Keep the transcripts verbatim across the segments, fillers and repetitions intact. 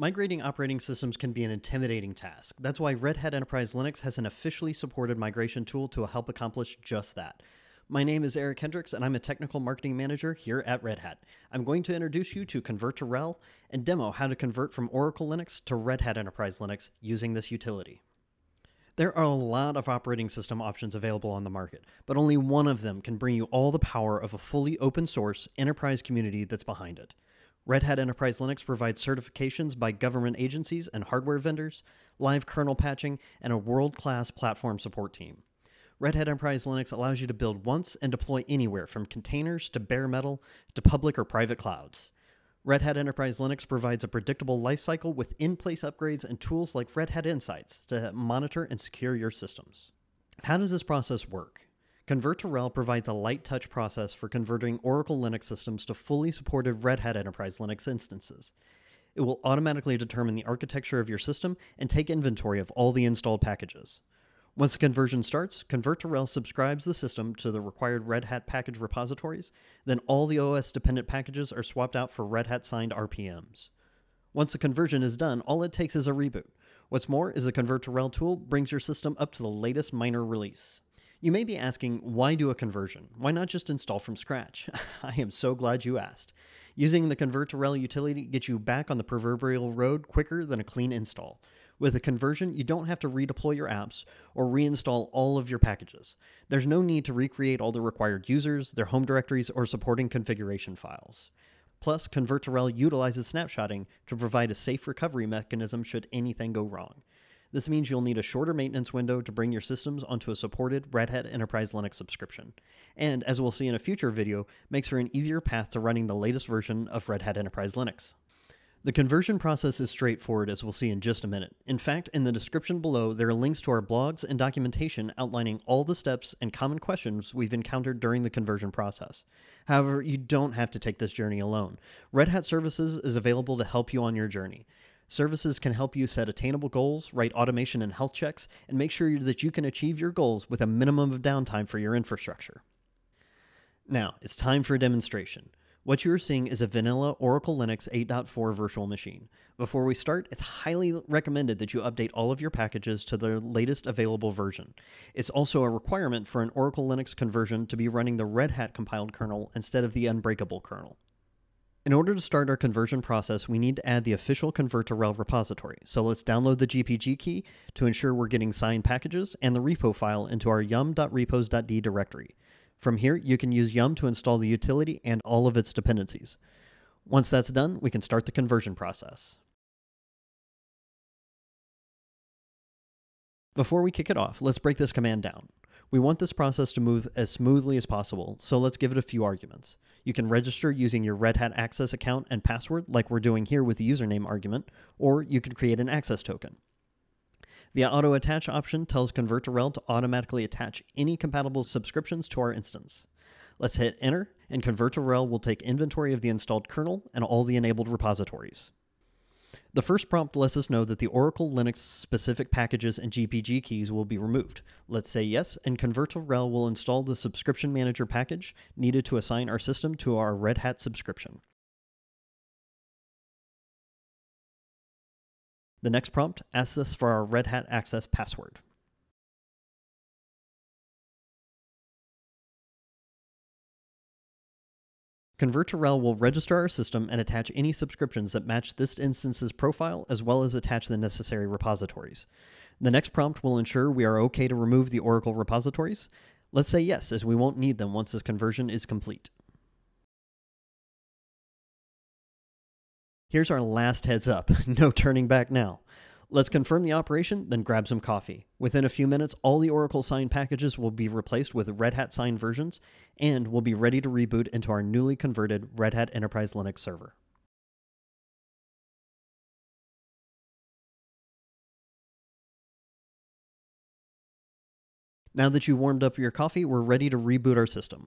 Migrating operating systems can be an intimidating task. That's why Red Hat Enterprise Linux has an officially supported migration tool to help accomplish just that. My name is Eric Hendricks, and I'm a technical marketing manager here at Red Hat. I'm going to introduce you to Convert to RHEL and demo how to convert from Oracle Linux to Red Hat Enterprise Linux using this utility. There are a lot of operating system options available on the market, but only one of them can bring you all the power of a fully open source enterprise community that's behind it. Red Hat Enterprise Linux provides certifications by government agencies and hardware vendors, live kernel patching, and a world-class platform support team. Red Hat Enterprise Linux allows you to build once and deploy anywhere from containers to bare metal to public or private clouds. Red Hat Enterprise Linux provides a predictable lifecycle with in-place upgrades and tools like Red Hat Insights to monitor and secure your systems. How does this process work? Convert to RHEL provides a light-touch process for converting Oracle Linux systems to fully supported Red Hat Enterprise Linux instances. It will automatically determine the architecture of your system and take inventory of all the installed packages. Once the conversion starts, Convert to RHEL subscribes the system to the required Red Hat package repositories, then all the O S-dependent packages are swapped out for Red Hat-signed R P Ms. Once the conversion is done, all it takes is a reboot. What's more is the Convert to RHEL tool brings your system up to the latest minor release. You may be asking, why do a conversion? Why not just install from scratch? I am so glad you asked. Using the Convert to RHEL utility gets you back on the proverbial road quicker than a clean install. With a conversion, you don't have to redeploy your apps or reinstall all of your packages. There's no need to recreate all the required users, their home directories, or supporting configuration files. Plus, Convert to RHEL utilizes snapshotting to provide a safe recovery mechanism should anything go wrong. This means you'll need a shorter maintenance window to bring your systems onto a supported Red Hat Enterprise Linux subscription, and, as we'll see in a future video, makes for an easier path to running the latest version of Red Hat Enterprise Linux. The conversion process is straightforward, as we'll see in just a minute. In fact, in the description below, there are links to our blogs and documentation outlining all the steps and common questions we've encountered during the conversion process. However, you don't have to take this journey alone. Red Hat Services is available to help you on your journey. Services can help you set attainable goals, write automation and health checks, and make sure that you can achieve your goals with a minimum of downtime for your infrastructure. Now, it's time for a demonstration. What you are seeing is a vanilla Oracle Linux eight point four virtual machine. Before we start, it's highly recommended that you update all of your packages to the latest available version. It's also a requirement for an Oracle Linux conversion to be running the Red Hat compiled kernel instead of the unbreakable kernel. In order to start our conversion process, we need to add the official Convert to RHEL repository, so let's download the G P G key to ensure we're getting signed packages and the repo file into our yum dot repos dot d directory. From here, you can use yum to install the utility and all of its dependencies. Once that's done, we can start the conversion process. Before we kick it off, let's break this command down. We want this process to move as smoothly as possible, so let's give it a few arguments. You can register using your Red Hat Access account and password, like we're doing here with the username argument, or you can create an access token. The Auto Attach option tells Convert to RHEL to automatically attach any compatible subscriptions to our instance. Let's hit Enter, and Convert to RHEL will take inventory of the installed kernel and all the enabled repositories. The first prompt lets us know that the Oracle Linux specific packages and G P G keys will be removed. Let's say yes, and Convert to RHEL will install the subscription manager package needed to assign our system to our Red Hat subscription. The next prompt asks us for our Red Hat access password. Convert to RHEL will register our system and attach any subscriptions that match this instance's profile, as well as attach the necessary repositories. The next prompt will ensure we are okay to remove the Oracle repositories. Let's say yes, as we won't need them once this conversion is complete. Here's our last heads up, no turning back now. Let's confirm the operation, then grab some coffee. Within a few minutes, all the Oracle signed packages will be replaced with Red Hat signed versions, and we'll be ready to reboot into our newly converted Red Hat Enterprise Linux server. Now that you've warmed up your coffee, we're ready to reboot our system.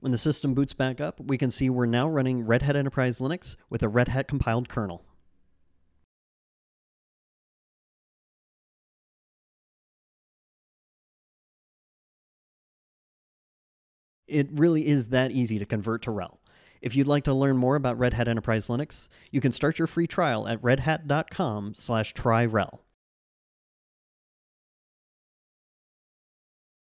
When the system boots back up, we can see we're now running Red Hat Enterprise Linux with a Red Hat compiled kernel. It really is that easy to convert to RHEL. If you'd like to learn more about Red Hat Enterprise Linux, you can start your free trial at redhat.com slash try rel.